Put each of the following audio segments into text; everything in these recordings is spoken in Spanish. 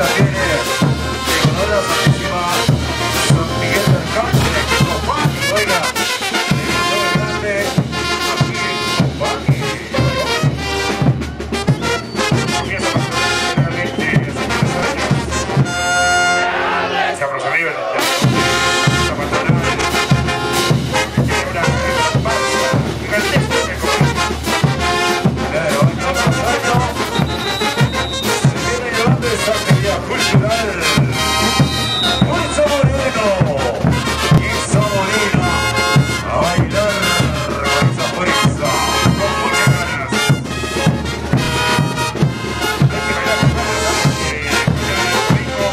camiseta viene en honor a Santísima San Miguel del Campo, el equipo Bani, oiga, el equipo grande, aquí el Bani. Comienza la carrera de los 3 años. Se aproxima la patronal. Tiene una carrera de panza, gigantesca que comienza. Pero hoy no pasa, no. Esta actividad cultural muy saborino y saborina, a bailar con esa fuerza, con muchas ganas. Oye, ¡no!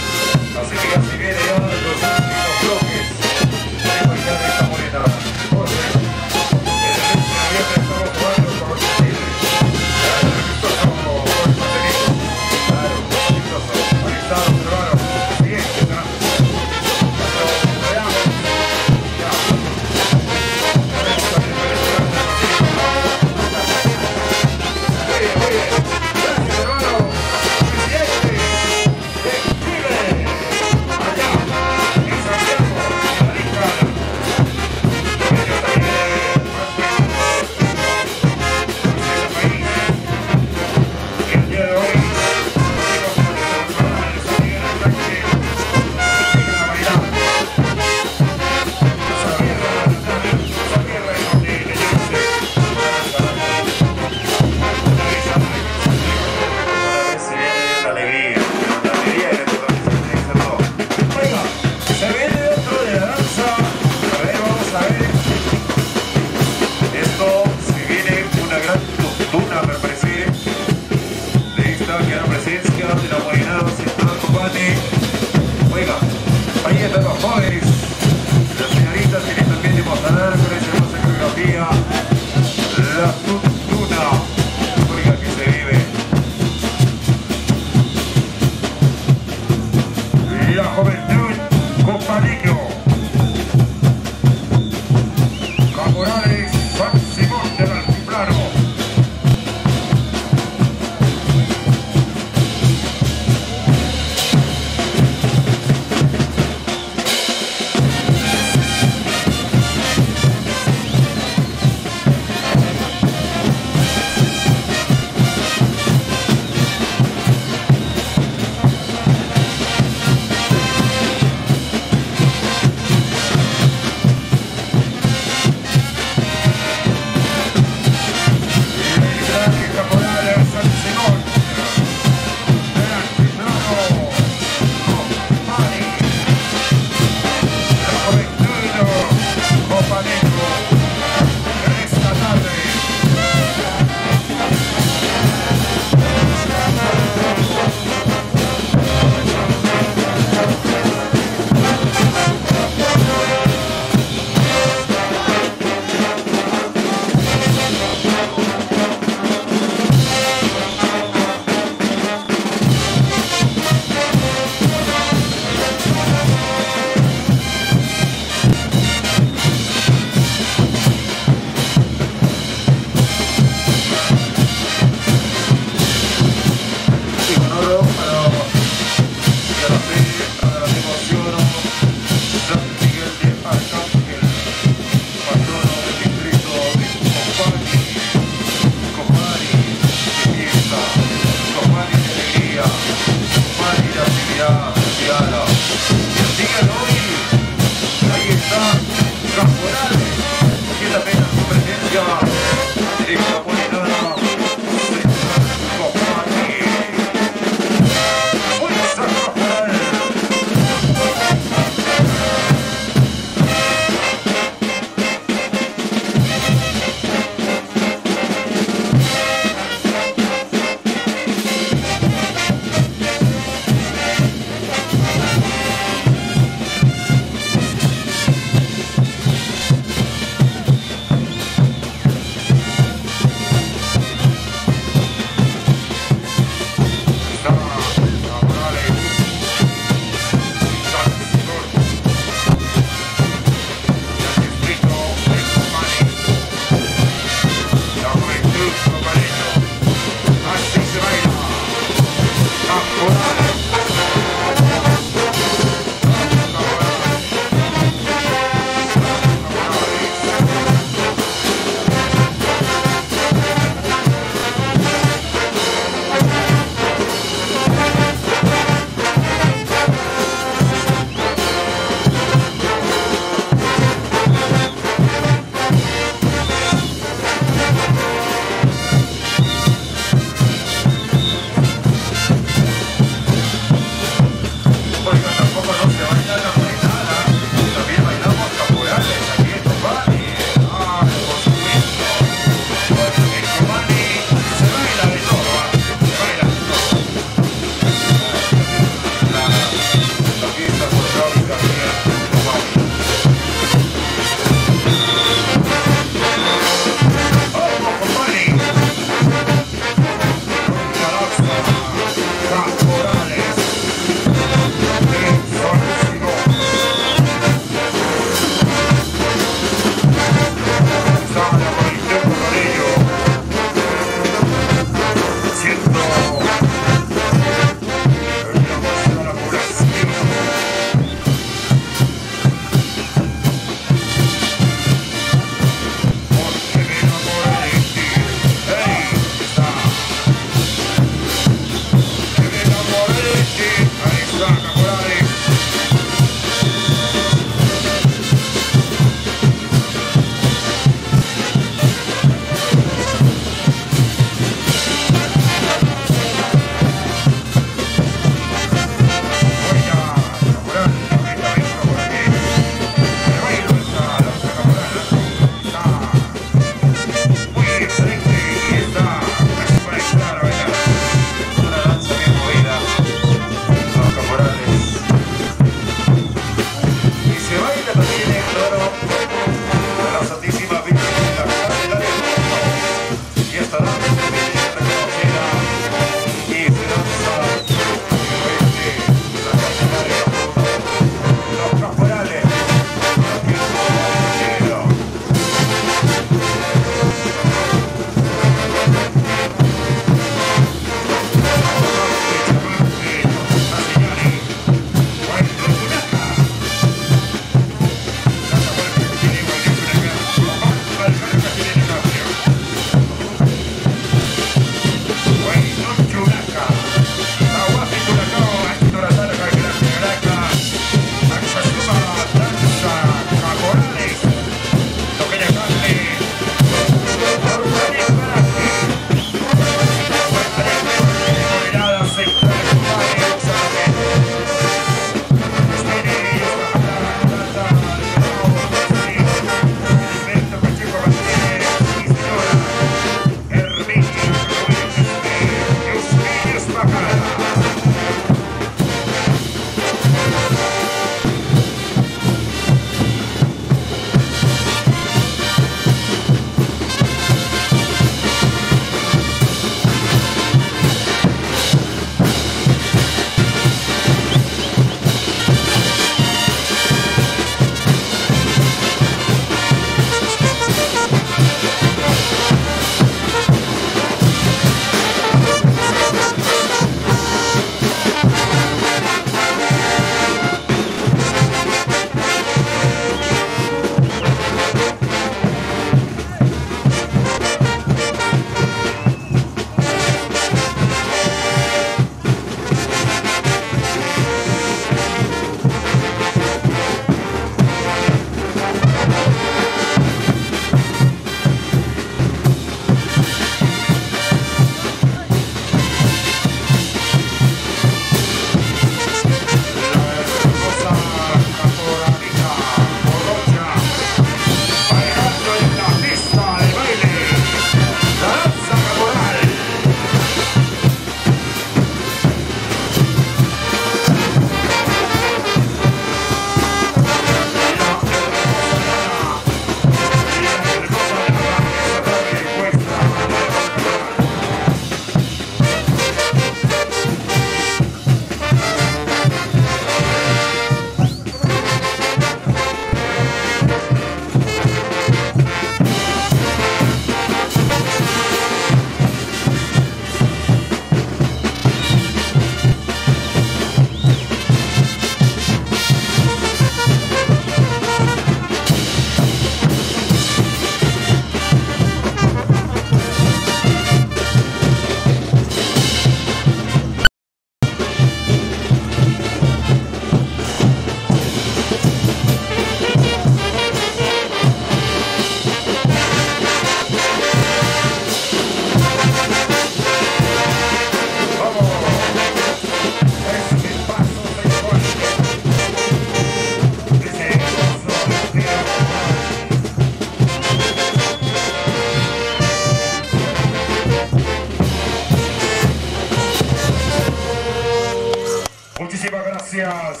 Gracias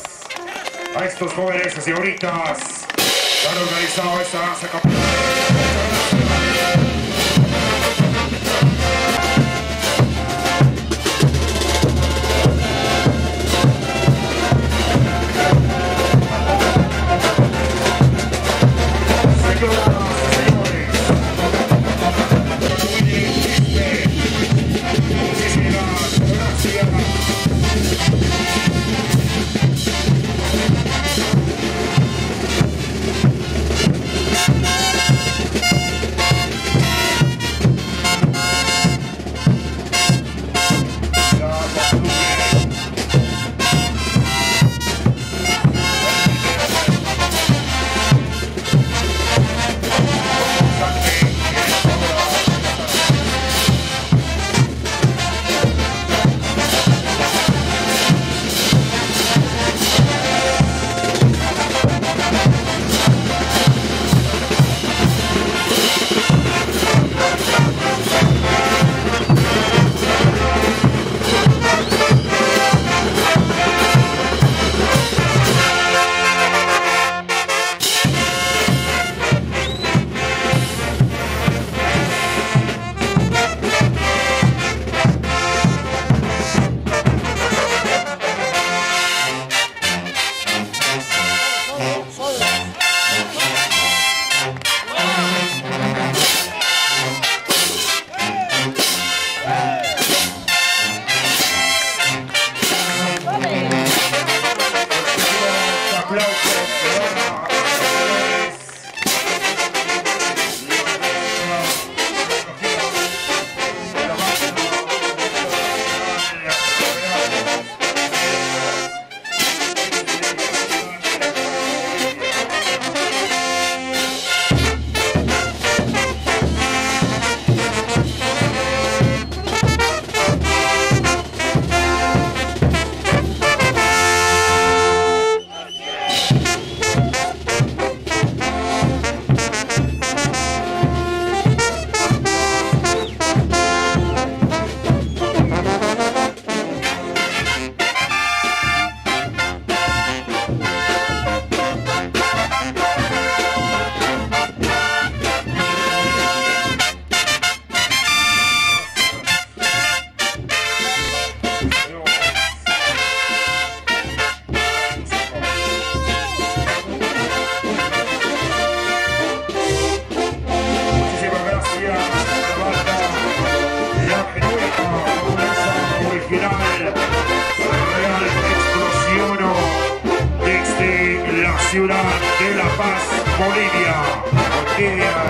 a estos jóvenes y señoritas que han organizado esta danza caporal. ciudad de La Paz, Bolivia.